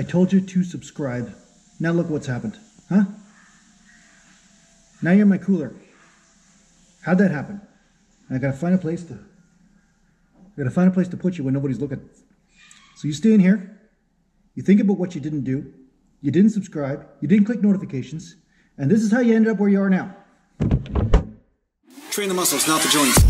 I told you to subscribe. Now look what's happened. Huh? Now you're my cooler. How'd that happen? I gotta find a place to... I gotta find a place to put you when nobody's looking. So you stay in here. You think about what you didn't do. You didn't subscribe. You didn't click notifications. And this is how you ended up where you are now. Train the muscles, not the joints.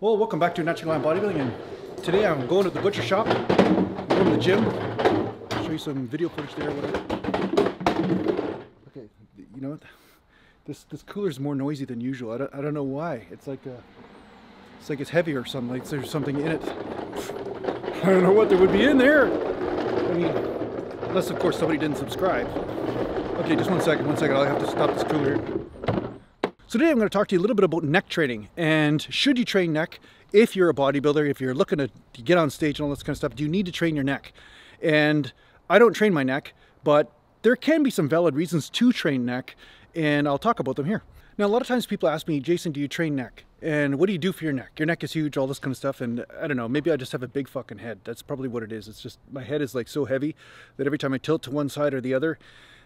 Well, welcome back to Natural Gallant Bodybuilding, and today I'm going to the butcher shop. I'm going to the gym. I'll show you some video footage there, whatever. Okay, you know what? This cooler is more noisy than usual. I don't know why. It's like it's heavy or something. Like there's something in it. I don't know what there would be in there. I mean, unless of course somebody didn't subscribe. Okay, just one second. I'll have to stop this cooler here. So today I'm going to talk to you a little bit about neck training, and should you train neck if you're a bodybuilder, if you're looking to get on stage and all this kind of stuff, do you need to train your neck? And I don't train my neck, but there can be some valid reasons to train neck, and I'll talk about them here. Now, a lot of times people ask me, Jason, do you train neck? And what do you do for your neck? Your neck is huge, all this kind of stuff, and I don't know, maybe I just have a big fucking head. That's probably what it is. It's just my head is like so heavy that every time I tilt to one side or the other,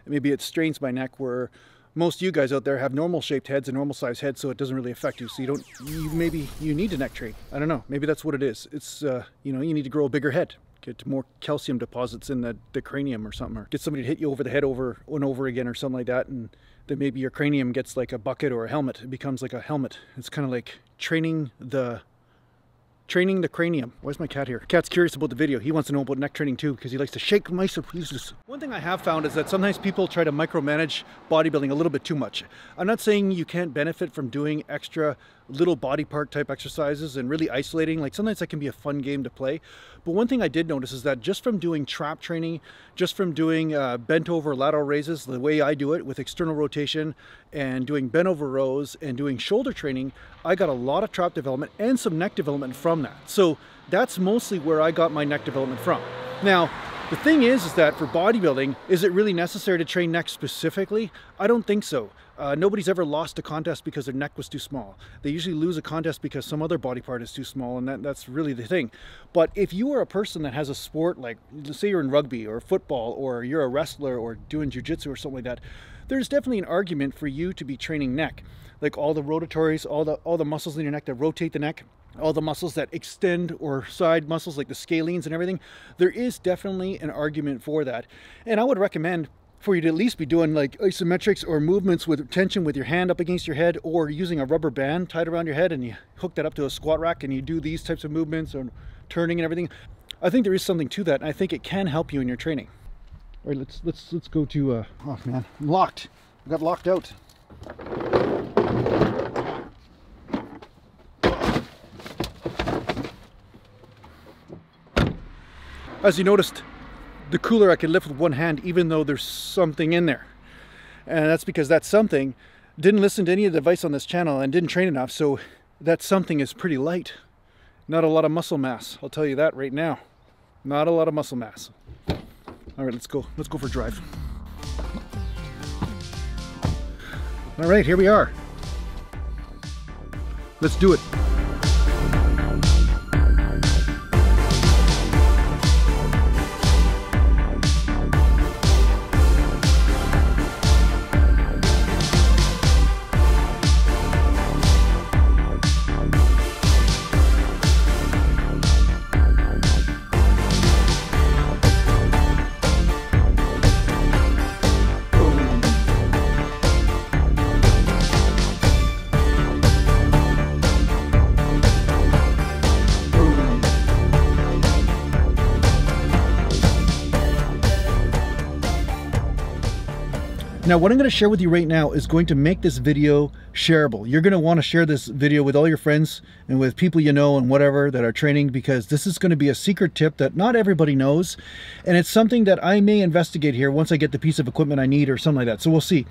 maybe it strains my neck where most of you guys out there have normal shaped heads and normal sized heads, so it doesn't really affect you. So you don't, maybe you need a neck train. I don't know, maybe that's what it is. It's, you know, you need to grow a bigger head, get more calcium deposits in the cranium or something, or get somebody to hit you over the head over and over again or something like that. And then maybe your cranium gets like a bucket or a helmet. It becomes like a helmet. It's kind of like training the cranium. Where's my cat here? Cat's curious about the video. He wants to know about neck training too, because he likes to shake my surprises. One thing I have found is that sometimes people try to micromanage bodybuilding a little bit too much. I'm not saying you can't benefit from doing extra little body part type exercises and really isolating. Like sometimes that can be a fun game to play. But one thing I did notice is that just from doing trap training, just from doing bent over lateral raises, the way I do it with external rotation and doing bent over rows and doing shoulder training, I got a lot of trap development and some neck development from that. So that's mostly where I got my neck development from. Now, the thing is that for bodybuilding, is it really necessary to train neck specifically? I don't think so. Nobody's ever lost a contest because their neck was too small. They usually lose a contest because some other body part is too small, and that's really the thing. But if you are a person that has a sport, like say you're in rugby or football, or you're a wrestler or doing jiu-jitsu or something like that, there's definitely an argument for you to be training neck. Like all the rotatories, all the muscles in your neck that rotate the neck, all the muscles that extend or side muscles like the scalenes and everything, there is definitely an argument for that. And I would recommend for you to at least be doing like isometrics or movements with tension with your hand up against your head, or using a rubber band tied around your head and you hook that up to a squat rack and you do these types of movements and turning and everything. I think there is something to that, and I think it can help you in your training. All right, let's go to, oh man, I'm locked. I got locked out. As you noticed, the cooler I can lift with one hand even though there's something in there. And that's because that something didn't listen to any of the advice on this channel and didn't train enough, so that something is pretty light. Not a lot of muscle mass, I'll tell you that right now. Not a lot of muscle mass. All right, let's go for a drive. All right, here we are. Let's do it. Now, what I'm going to share with you right now is going to make this video shareable. You're going to want to share this video with all your friends and with people you know and whatever that are training, because this is going to be a secret tip that not everybody knows. And it's something that I may investigate here once I get the piece of equipment I need or something like that. So we'll see.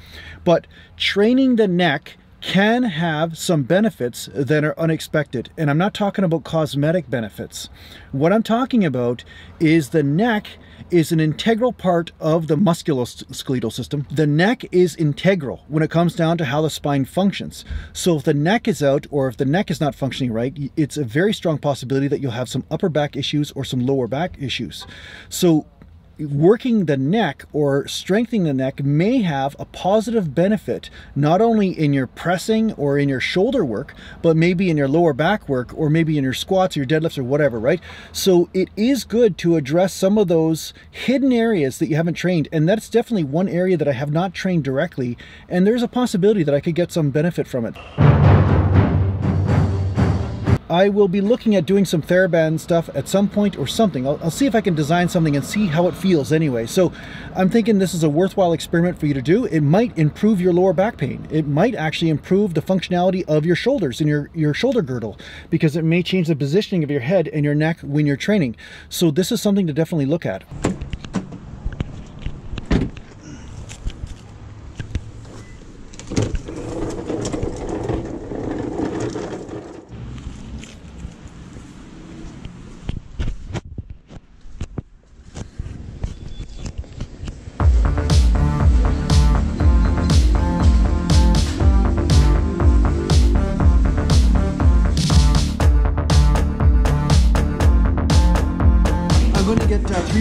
But training the neck can have some benefits that are unexpected. And I'm not talking about cosmetic benefits. What I'm talking about is the neck is an integral part of the musculoskeletal system. The neck is integral when it comes down to how the spine functions. So if the neck is out, or if the neck is not functioning right, it's a very strong possibility that you'll have some upper back issues or some lower back issues. So working the neck or strengthening the neck may have a positive benefit, not only in your pressing or in your shoulder work, but maybe in your lower back work, or maybe in your squats or your deadlifts or whatever, right? So it is good to address some of those hidden areas that you haven't trained. And that's definitely one area that I have not trained directly. And there's a possibility that I could get some benefit from it. I will be looking at doing some TheraBand stuff at some point or something. I'll see if I can design something and see how it feels anyway. So I'm thinking this is a worthwhile experiment for you to do. It might improve your lower back pain. It might actually improve the functionality of your shoulders and your shoulder girdle, because it may change the positioning of your head and your neck when you're training. So this is something to definitely look at.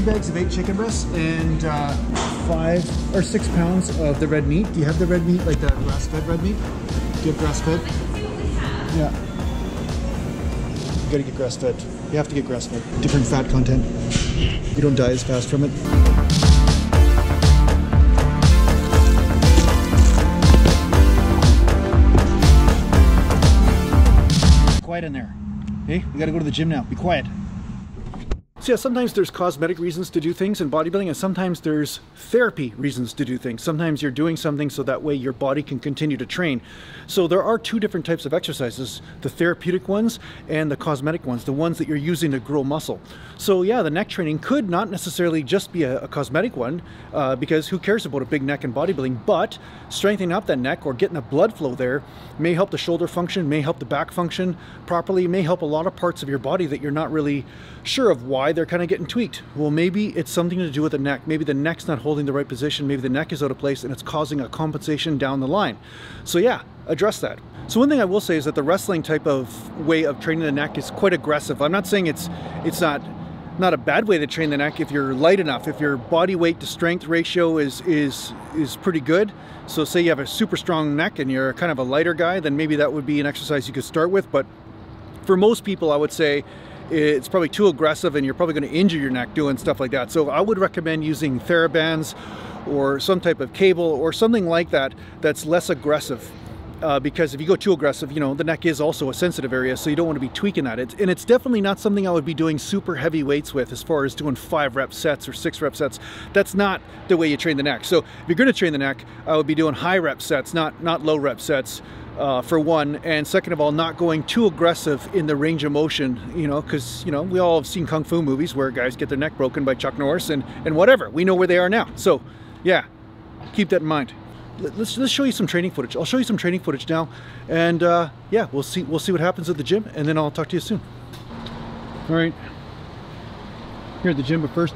Bags of 8 chicken breasts and 5 or 6 pounds of the red meat. Do you have the red meat, like the grass-fed red meat? Do you have grass-fed? Yeah. You gotta get grass-fed. You have to get grass-fed. Different fat content. You don't die as fast from it. Quiet in there. Hey, we gotta go to the gym now. Be quiet. So yeah, sometimes there's cosmetic reasons to do things in bodybuilding, and sometimes there's therapy reasons to do things. Sometimes you're doing something so that way your body can continue to train. So there are 2 different types of exercises, the therapeutic ones and the cosmetic ones, the ones that you're using to grow muscle. So yeah, the neck training could not necessarily just be a cosmetic one, because who cares about a big neck in bodybuilding, but strengthening up that neck or getting the blood flow there may help the shoulder function, may help the back function properly, may help a lot of parts of your body that you're not really sure of why they're kind of getting tweaked. Well, maybe it's something to do with the neck. Maybe the neck's not holding the right position. Maybe the neck is out of place and it's causing a compensation down the line. So yeah, address that. So one thing I will say is that the wrestling type of way of training the neck is quite aggressive. I'm not saying it's not a bad way to train the neck if you're light enough, if your body weight to strength ratio is pretty good. So say you have a super strong neck and you're kind of a lighter guy, then maybe that would be an exercise you could start with. But for most people, I would say it's probably too aggressive and you're probably going to injure your neck doing stuff like that. So I would recommend using TheraBands or some type of cable or something like that that's less aggressive. Because if you go too aggressive, you know, the neck is also a sensitive area, so you don't want to be tweaking at it. And it's definitely not something I would be doing super heavy weights with, as far as doing 5-rep sets or 6-rep sets. That's not the way you train the neck. So if you're going to train the neck, I would be doing high rep sets, not low rep sets, for one. And second of all, not going too aggressive in the range of motion, you know, because, you know, we all have seen Kung Fu movies where guys get their neck broken by Chuck Norris and whatever. We know where they are now. So yeah, keep that in mind. Let's show you some training footage. I'll show you some training footage now, and yeah, we'll see what happens at the gym, and then I'll talk to you soon. All right, here at the gym, but first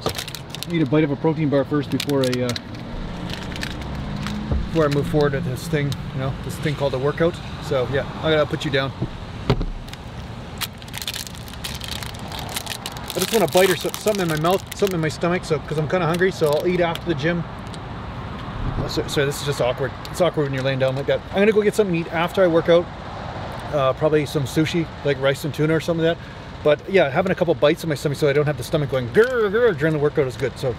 I need a bite of a protein bar first before I move forward at this thing, you know, this thing called a workout. So yeah, I gotta put you down. I just want a bite or something in my mouth, something in my stomach, so because I'm kind of hungry, so I'll eat after the gym. Sorry, this is just awkward. It's awkward when you're laying down like that. I'm gonna go get something to eat after I work out. Probably some sushi, like rice and tuna or something like that. But yeah, having a couple bites in my stomach so I don't have the stomach going grr, grr during the workout is good. So.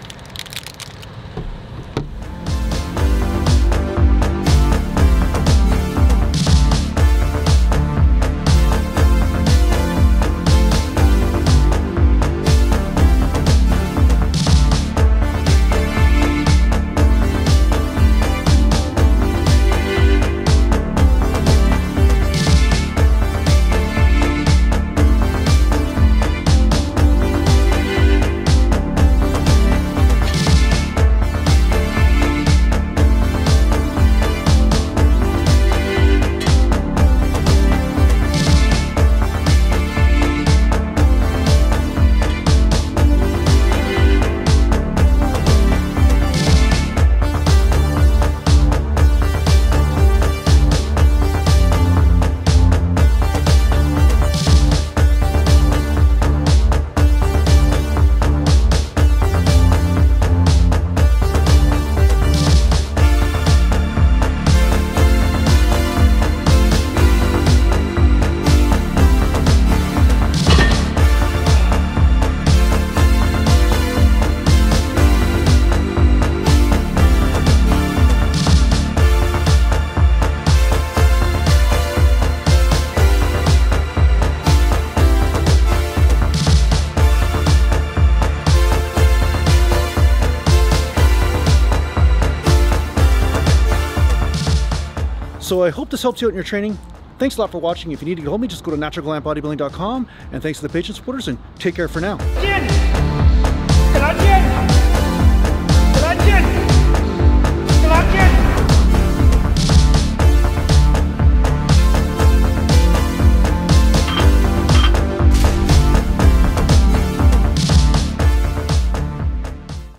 So I hope this helps you out in your training. Thanks a lot for watching. If you need to get hold of me, just go to naturalgallantbodybuilding.com. And thanks to the Patreon supporters, and take care for now.